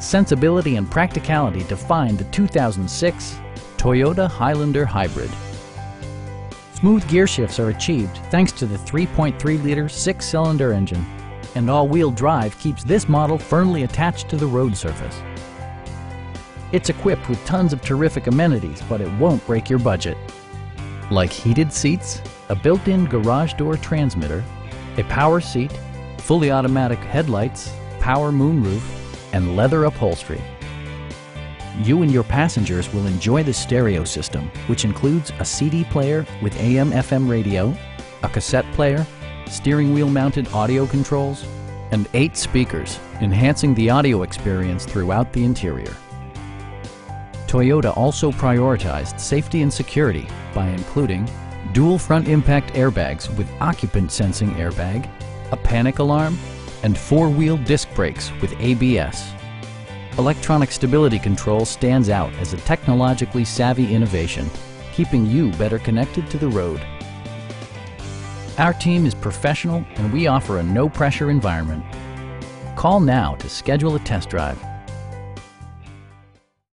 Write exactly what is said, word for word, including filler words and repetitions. Sensibility and practicality define the two thousand six Toyota Highlander Hybrid. Smooth gear shifts are achieved thanks to the three point three liter six-cylinder engine, and all-wheel drive keeps this model firmly attached to the road surface. It's equipped with tons of terrific amenities, but it won't break your budget. Like heated seats, a built-in garage door transmitter, a power seat, fully automatic headlights, power moonroof, and leather upholstery. You and your passengers will enjoy the stereo system, which includes a C D player with A M F M radio, a cassette player, steering wheel mounted audio controls, and eight speakers, enhancing the audio experience throughout the interior. Toyota also prioritized safety and security by including dual front impact airbags with occupant sensing airbag, a panic alarm, and four-wheel disc brakes with A B S. Electronic stability control stands out as a technologically savvy innovation, keeping you better connected to the road. Our team is professional and we offer a no-pressure environment. Call now to schedule a test drive.